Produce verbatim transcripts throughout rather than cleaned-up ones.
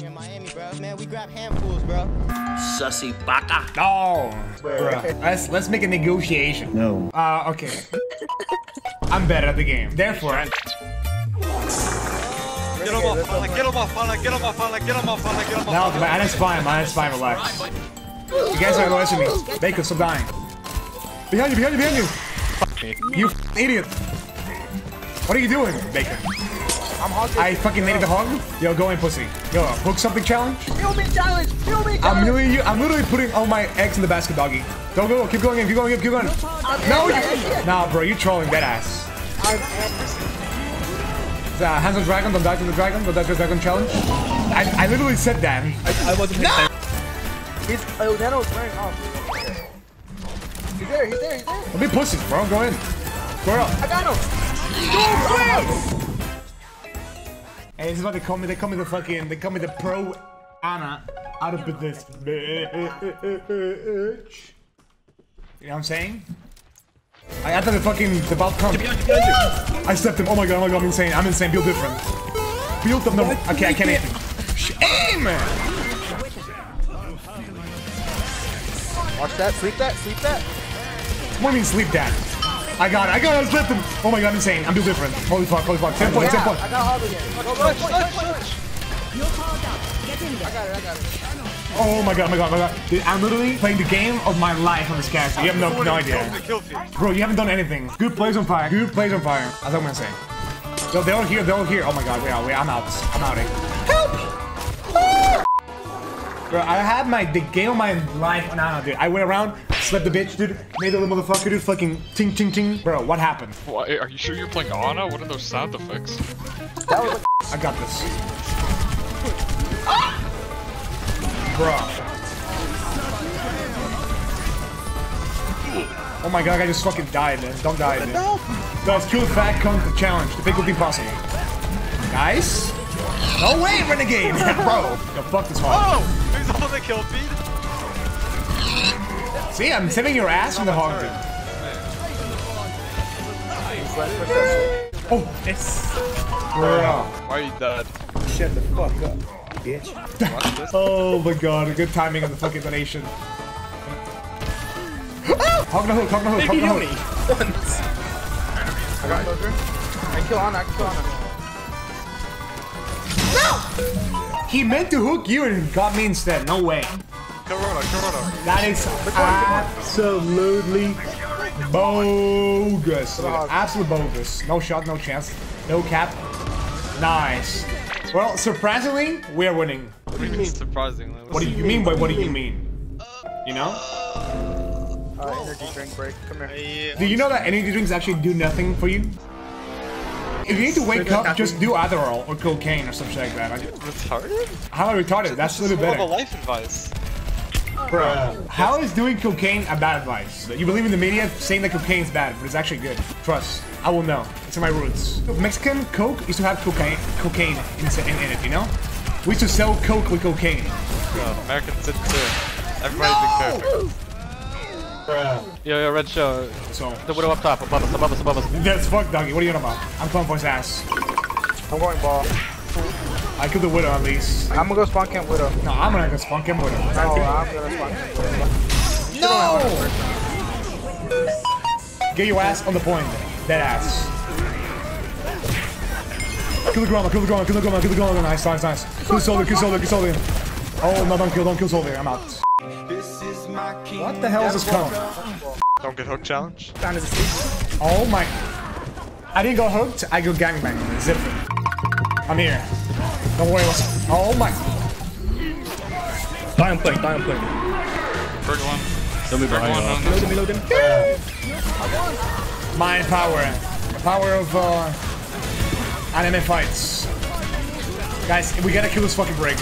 here in Miami, bro. Man, we grab handfuls, bro. Sussy baka. No. Bruh. Let's, let's make a negotiation. No. Uh, okay. I'm better at the game. Therefore, I... Get him off, Ana, get him off, Ana, get him off, Ana, get him off, Ana, get him off. No, man, it's fine, man, it's fine, relax. You guys are listening to me. Bacon, stop dying. Behind you, behind you, behind you. Fuck me. You idiot. What are you doing, Bacon? I'm hungry. I fucking needed the hog. Yo, go in, pussy. Yo, hook something challenge. Kill me challenge. Kill me challenge. I'm literally, you, I'm literally putting all my eggs in the basket, doggy. Don't go. Keep going in. Keep going in. Keep going in. No, you, nah, bro, you're trolling that ass. Uh, hands on dragon. Don't die to the dragon. Don't die to the dragon challenge. I, I literally said that. I, I wasn't. No. He's oh, Nano's wearing off. He's there. He's there. He's there. Don't be pussies, bro. Go in. Square up. I got him. Hey, this is what they call me. They call me the fucking. They call me the pro Ana out of this bitch. You know what I'm saying? I after the fucking the ball come. I stepped him. Oh my god! Oh my god! I'm insane! I'm insane. Feel different. Feel the no. Okay, I can't aim. Aim! Watch that. Sleep that. Sleep that. What do you mean sleep that? I got it, I got it, I flipped him! Oh my god, I'm insane, I'm doing different. Holy fuck, holy fuck. ten points, yeah, ten points. I got hard again. Go, push, push, push, push. You're called out. Get in there. I got it, I got it. Oh my god, my god, my god. Dude, I'm literally playing the game of my life on this character. You have no, no idea. Bro, you haven't done anything. Good plays on fire, good plays on fire. That's what I'm gonna say. Yo, they're all here, they're all here. Oh my god, wait, wait, I'm out. I'm out. Help! Ah! Bro, I had my, the game of my life on Ana, dude. I went around. Slap the bitch, dude. Made the little motherfucker, dude. Fucking ting, ting, ting. Bro, what happened? What? Are you sure you're playing Ana? What are those sound effects? That was a I got this. Bro. Oh my god, I just fucking died, man. Don't die, man. No. Guys, kill fat cunt the challenge. The big will be possible. Nice. No way, renegade, bro. Yo, fuck this hog. Oh, he's on the kill feed. See, I'm saving your ass from the hog, dude. Oh, it's... Bro. Why are you dead? Shut the fuck up, bitch. Oh my god, good timing on the fucking donation. Hog no hook, hog no hook, hog no hook. I got it. I can kill Ana, I can kill Ana. No! He meant to hook you and got me instead, no way. Corona, Corona. That is absolutely bogus. Absolutely bogus. No shot, no chance. No cap. Nice. Well, surprisingly, we are winning. What do you mean surprisingly? What do you mean by what do you mean? You know? Uh, energy drink break. Come here. Do you know that energy drinks actually do nothing for you? If you need to wake up, just do Adderall or cocaine or something like that. Retarded? How am I retarded? That's a little better. More of a life advice. Bro, how is doing cocaine a bad advice? You believe in the media saying that cocaine is bad, but it's actually good. Trust, I will know. It's in my roots. Mexican Coke used to have cocaine, cocaine in it, you know? We used to sell Coke with cocaine. Bro, Americans did too. Everybody's been perfect. Bro. Yo, yo, Redshell. So. The widow up top, above us, above us, above us. That's fuck, doggy. What are you on about? I'm coming for his ass. I'm going ball. I killed the widow at least. I'm gonna go spawn camp widow. No, I'm gonna go spawn camp widow. No, I'm gonna spawn camp widow. No! Get your ass on the point. That ass. Kill the grandma, kill the grandma, kill the grandma, kill the grandma. Nice, nice, nice. Kill soldier, kill soldier, kill soldier. Oh, no, don't kill, don't kill soldier. I'm out. What the hell is this cone? Don't get hooked challenge. Oh my. I didn't go hooked, I go gangbang. Zip it. I'm here. Don't worry. Oh my. Die on plane, die on plane. Burger one. Don't be burger one. On. Load him, load him. Yeah. Mind power. The power of uh, anime fights. Guys, we gotta kill this fucking break.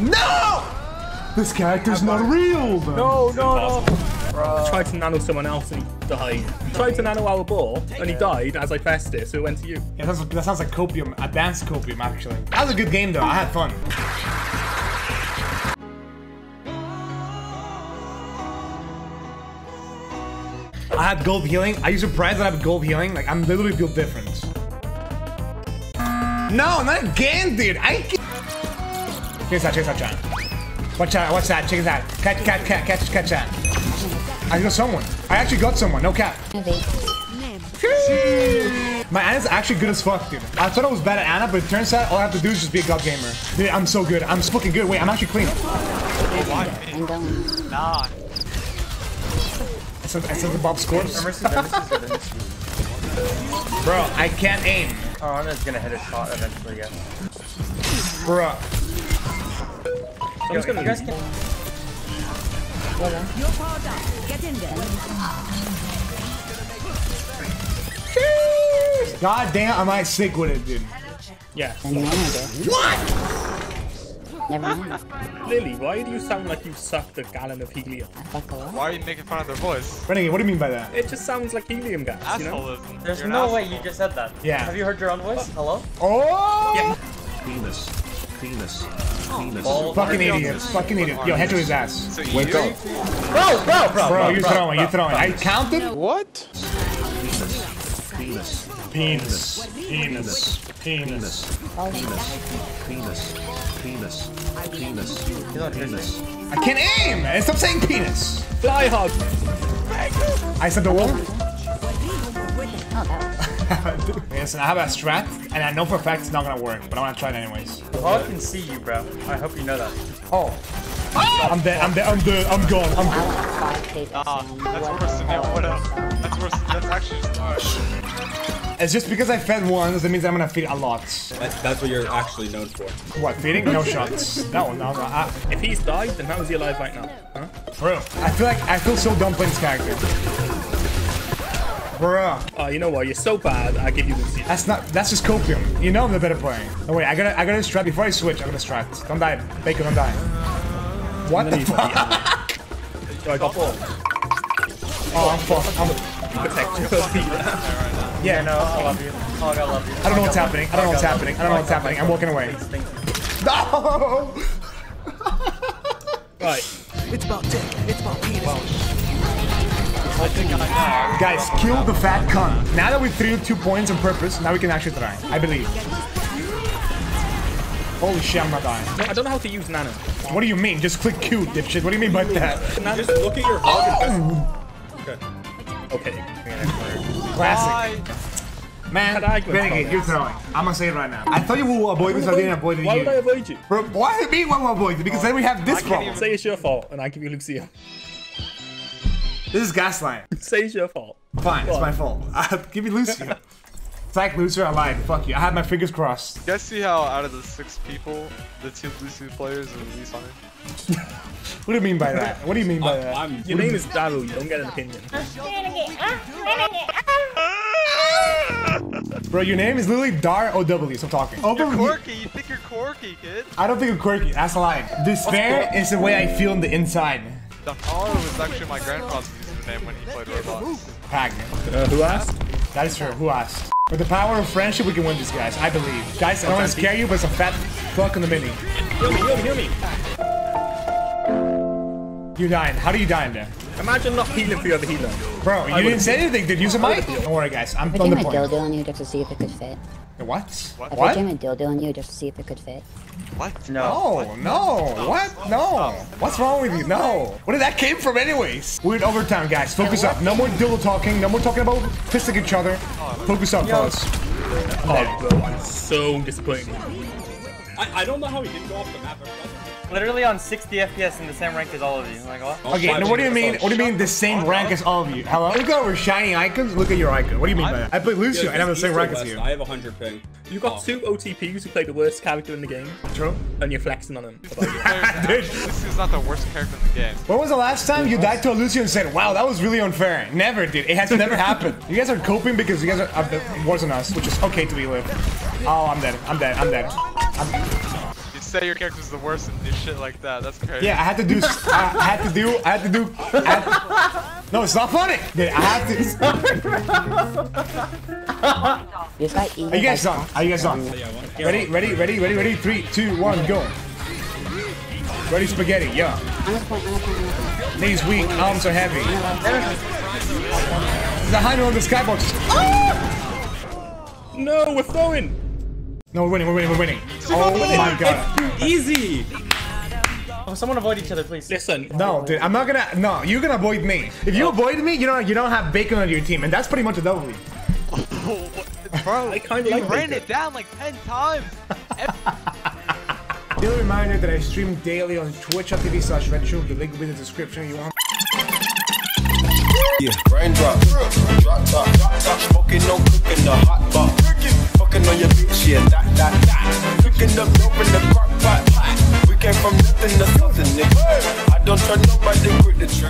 No! This character's not real, though. No, no, no. I tried to nano someone else and he died. I tried to nano our ball and he died as I pressed it, so it went to you. Yeah, that sounds, that sounds like copium, a dance copium actually. That was a good game though, I had fun. I had gold healing. Are you surprised that I have gold healing? Like, I'm literally built different. No, not again, dude! I can't. Check this out, check this out, John. Watch out, watch that, check this out. Catch, catch, catch, catch, catch that. I got someone. I actually got someone, no cap. My Ana's actually good as fuck, dude. I thought I was bad at Ana, but it turns out all I have to do is just be a god gamer. Dude, I'm so good. I'm so fucking good. Wait, I'm actually clean. Nah. I said the Bob scores. Bro, I can't aim. Oh, Ana's gonna hit a shot eventually, again. Bro. Yo, gonna, you guys can... Your power's up. Get in there. God damn, I might sick with it, dude. Yeah. What? Never mind. Lily, why do you sound like you sucked a gallon of helium? Why are you making fun of their voice? Renegade, what do you mean by that? It just sounds like helium gas, you know? There's no way you just said that. Yeah. Have you heard your own voice? Hello? Oh! Yeah. Penis. Penis. Penis. Oh, fucking idiot. Fucking idiot. Yo, head to his ass. So wake up. Bro, bro, bro. Bro, you're throwing. You're throwing. I counted? What? Penis. Penis. Penis. Penis. Penis. Penis. Penis. Penis. Penis. I can't aim! And stop saying penis! Fly hog! I said the wolf. Listen, I have a strat, and I know for a fact it's not gonna work, but I wanna try it anyways. Oh, I can see you, bro. I hope you know that. Oh. Oh! I'm dead, I'm dead, I'm dead, I'm gone, I'm gone. Ah, uh, that's worse than that. That's worse, that's actually just harsh. It's just because I fed one, that means I'm gonna feed a lot. That's, that's what you're actually known for. What, feeding? No shots. That one, no, no, I... If he's died, then how is he alive right now? Huh? Bro, I feel like, I feel so dumb playing this character. Bruh. Oh, you know what? You're so bad. I give you the seat. That's not. That's just copium. You know I'm the better player. Oh wait, I gotta. I gotta strat before I switch. I'm gonna strat. Don't die, Bacon. Don't die. What the fuck? I got four. Oh, I'm fucked. I'm protected. Yeah, no. I love you. Oh, I love you. I don't know what's happening. I don't know what's happening. I don't know what's happening. I'm walking away. No. Right. It's about dick. It's about penis. I think I know. Guys, kill the fat cunt. Now that we threw two points on purpose, now we can actually try. I believe. Holy shit, I'm not dying. No, I don't know how to use Nana. What do you mean? Just click Q, dipshit. What do you mean by that? Just look at your hog. Oh! Okay. Okay. Classic. Bye. Man, Renegade, you're throwing. I'm gonna say it right now. I thought you would avoid this, I didn't avoid it. Why would I avoid you? Bro, why do you mean why would I avoid it? Because then we have this problem. Even... Say it's your fault, and I give you Lucio. This is gaslighting. Say it's your fault. Fine, it's my fault. I'll give you Lucio. It's like Lucio, I lied. Fuck you. I had my fingers crossed. You guys see how out of the six people, the two Lucio players are least on it? What do you mean by that? What do you mean by I'm, that? I'm, your name is Daru. You don't get an opinion. Bro, your name is literally Dar O W, so I'm talking. Over you're quirky. You think you're quirky, kid? I don't think I'm quirky. That's a lie. Despair is the way I feel on the inside. Oh, it was actually my grandpa's username when he played Roblox. Uh, who asked? That is true. Who asked? With the power of friendship, we can win this, guys. I believe. Guys, I don't want to scare you, but it's a fat fuck in the mini. Heal me, heal me, heal me. You dying. How do you die in there? Imagine not healing for your other healer. Bro, you I didn't say anything. Did you use a mic? Don't worry, guys. I'm on the point. I jammed a dildo on you just to see if it could fit. What? What? I jammed a dildo on you just to see if it could fit. What? No, no, no. What? No. What's wrong with you? No. Where did that came from anyways? We're in overtime, guys. Focus up. No more dildo talking. No more talking about fisting each other. Focus up, fellas. Oh, bro, I'm so disappointed. I, I don't know how he didn't go off the map. Literally on sixty F P S in the same rank as all of you. Like, what? Okay, now what do you mean? What do you mean the same rank as all of you? Hello? Look at our shiny icons. Look at your icon. What do you mean by that? I play Lucio and I'm the same rank as you. I have one hundred ping. You got two O T Ps who played the worst character in the game. True. And you're flexing on them. Lucio's not the worst character in the game. When was the last time you died to a Lucio and said, wow, that was really unfair? Never, dude. It has never happened. You guys are coping because you guys are worse than us, which is okay to be with. Oh, I'm dead. I'm dead. I'm dead. I'm dead. Say your character's the worst and do shit like that. That's crazy. Yeah, I had to do. I, I had to do. I had to do. I had to, no, it's not funny. Dude, I had to. Are you guys on? Are you guys on? Ready, ready, ready, ready, ready. Three, two, one, go. Ready, spaghetti. Yeah. Knees weak. Arms are heavy. The high on the skybox. Oh! No, we're throwing. No, we're winning, we're winning, we're winning. Oh my god. It's too easy. Oh, someone avoid each other, please. Listen. No, dude, I'm not gonna. No, you're gonna avoid me. If you oh. avoid me, you don't, you don't have bacon on your team, and that's pretty much a W. Bro, I kind of like ran bacon. it down like ten times. Still a reminder that I stream daily on twitch dot T V slash Redshell. The link will be in the description. You want. Yeah. Raindrop, drop, drop, drop, drop, smoking, no cooking, the hot bar. Fucking on your bitch, yeah.